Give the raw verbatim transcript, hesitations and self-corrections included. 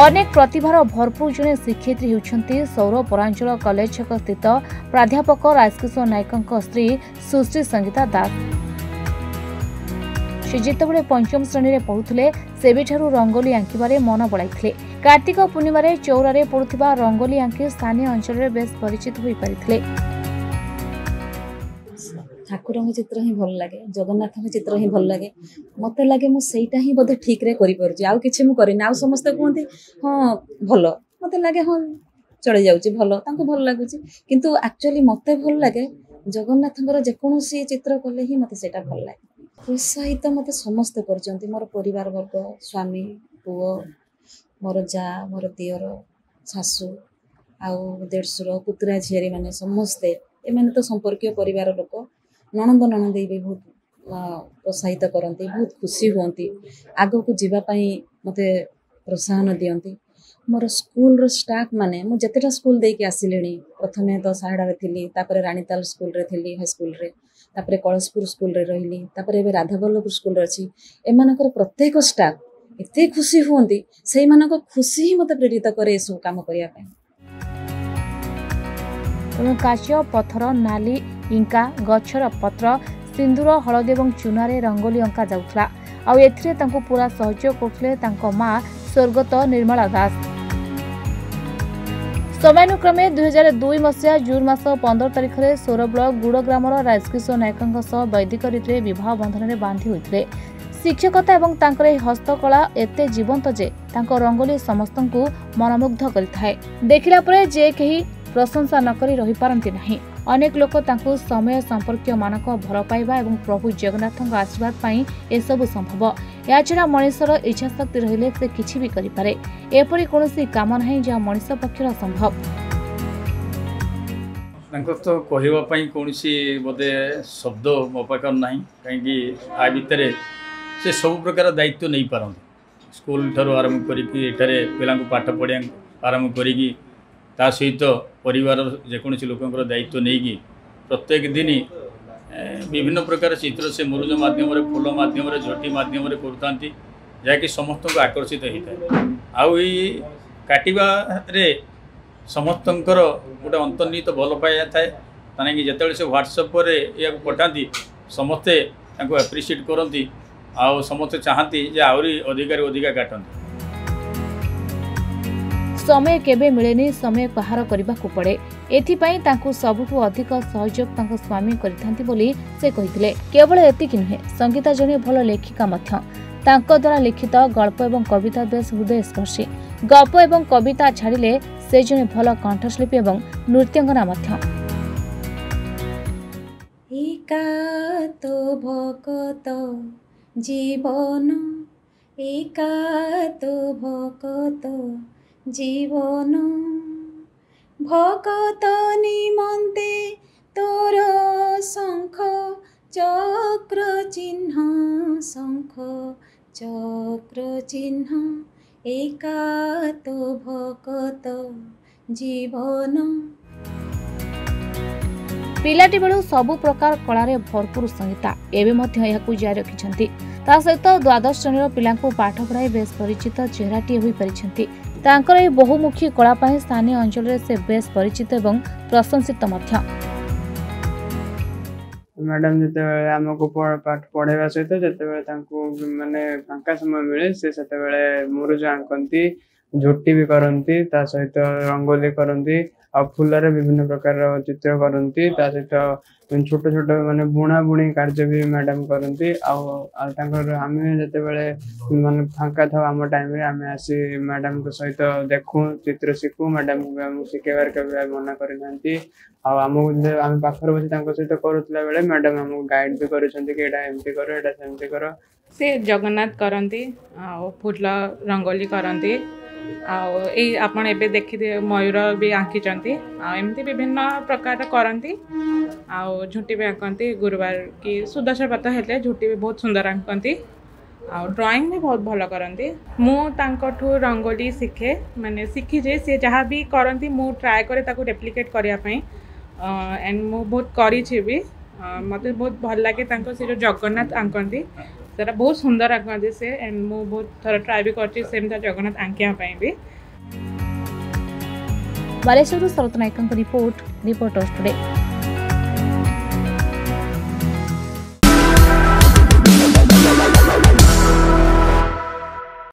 अनेक प्रतिभार भरपूर जड़े शिक्षयित्री होती सौर परांचल कलेज स्थित प्राध्यापक राजकिशोर नायक स्त्री सुश्री संगीता दास। से जितेबाला पंचम श्रेणी में पढ़ुले से रंगोली आंकबार मन बड़ाई। कार्तिक पूर्णिम चौर में पड़ुवा रंगोली आंकी स्थानीय अंचल में बेस परिचित हो पारे। ठाकुर चित्र ही भल लगे, जगन्नाथ चित्र ही भल लगे। मत लगे मुझा ही बोधे ठीक आउ कि आउ समस्त कहते हाँ भल मत लगे हाँ चले जाऊँ भल भल लगुच कितु एक्चुअली मत भल लगे जगन्नाथ जेको चित्र कले ही मत से भल लगे। प्रोत्साहित मत समस्त कर मोर परिवार वर्ग स्वामी पुओ मोर जा मोर दियर सासू आउ देढ़शुर पुतरा झियारी मैंने समस्ते एमने तो संपर्क परिवार लोक ननंद ननंदे भी बहुत प्रोत्साहित करती बहुत खुशी होती आगो को जीवाई मत प्रोत्साहन दिंती। मोर स्कूल स्टाफ मैंने मुझेटा स्कूल देके आसिले प्रथम तो साहड़े थी तापर रानीताल स्कूल रे थी हाईस्कूल रे तापर कलशपुर स्कूल रे रही तापर ए राधाबल्लभपुर स्कूल अच्छी एम प्रत्येक स्टाफ एत खुशी हुंती से खुशी ही मत प्रेरित करे सब काम करने। तेणु काच्य पथर नाली इंका गछर पत्र सिंदूर हलदी और चून रंगोली अंका जाऊला आउ एथिरे तांको पूरा सहयोग करथले माँ स्वर्गत निर्मला दास। समयानुक्रमे दुई हजार दो मसीहा जून मास पंद्रह तारिख में सोर ब्लक गुड़ग्राम राजकिशोर नायकों सह वैदिक रीति विवाह बंधन में बांधि होते। शिक्षकता और तांकर हस्तकला एत जीवंत जे तांको रंगोली समस्त को मनमुग्ध करिथाए। देखिला परे जे केही प्रशंसा नक रही पारती नहीं। अनेक लोक समय संपर्क मानक भल पाइबा और प्रभु जगन्नाथ आशीर्वाद पर यह सबू संभव। या छड़ा मनुष्यर इच्छा शक्ति रही से किसी भी करे एपरी कौन कम ना जहाँ मनुष्य पक्षर संभव। तो कहवाई कौन बोधे शब्द मो पाकर ना कहीं आ भितर से सब प्रकार दायित्व नहीं पारती। स्कूल ठार आरंभ कर पाठ पढ़ा आरंभ कर ता सहित परिवार जेको लोकर दायित्व नहीं कि प्रत्येक दिन विभिन्न प्रकार चित्र से मुरुज मध्यम फूल मध्यम झोटी मध्यम करता जहाँकि समस्त को आकर्षित होता है। आई काटवा समस्त गोटे अंतर्निहित भल पाया थाए कहीं जिते से ह्वाट्सअप या पठाती समस्ते आप्रिसीएट करती आउ समस्ते चाहती जे आहरी अधिकार अधिका काटती। समय केवे मिलेनी समय बाहर करने को पड़े एथिपाई तांकु सबुठु अधिक सहयोग तांको स्वामी करिथांती बोली से कहितले। केवल एतिक नुहे संगीता जने भल लेखिका मध्य तांको द्वारा लिखित गल्प एवं कविता बेस हृदय स्पर्शी। गल्प एवं कविता छाड़िले से जने भल कंठशिल्पी एवं नृत्यंगना मध्य। एका तो भक्त जीवन एका तो भक्त जीवन भक्त निमंते तोर शंख चक्र चिन्ह शंख चक्र चिन्ह एका तो भक्त जीवन। पिलाटी बेलू सबु प्रकार कलारे भरपूर संगीता एवं जारी रखिंट। सहित द्वादश श्रेणी पिला पाठ पढ़ाई बेस परिचित चेहराटी हो पारी। तांकर ए बहुमुखी कला पाई स्थानीय अंचल रे से बेस परिचित एवं प्रशंसित मध्य। मैडम जते आमको पाठ पढ़ावा सहित जते तांको माने फांका समय मिले से सेते बेले मुरुज आंकती झोटी भी करती ता सहित रंगोली करती आ फूल रे विभिन्न प्रकार चित्र करती ता सहित छोट छोट माने बुणा बुणी कार्य भी मैडम करती। आम जते बेले माने फांका था आम टाइम रे आम आसी मैडम को सहित देखू चित्र शिखू मैडम शिखेबार के मना करना आम पाखर बस सहित करूला बेले मैडम आम गाइड भी करमती कर एटा सेमती कर से जगन्नाथ करती फूल रंगोली करती आपन एबे देखिए मयूर भी आंकी एमती विभिन्न प्रकार करती झुटी भी आंकती गुरुवार की सुदर्शन व्रत हेले झुटी भी बहुत सुंदर आंकती आ ड्राइंग भी बहुत भल करती। मुझू रंगोली शिखे मैंने शिखीजे सी जहाँ भी करती मु ट्राए करे ताकू रेप्लिकेट करने एंड मु बहुत करी भी मत बहुत भल लगे से जो जगन्नाथ आंकती जरा बहुत सुंदर आग दिशे एंड मु बहुत थर ट्राए भी करछि सेमता जगन्नाथ आंकिया पई भी। Baleswar Sarat Nayak report reporters today.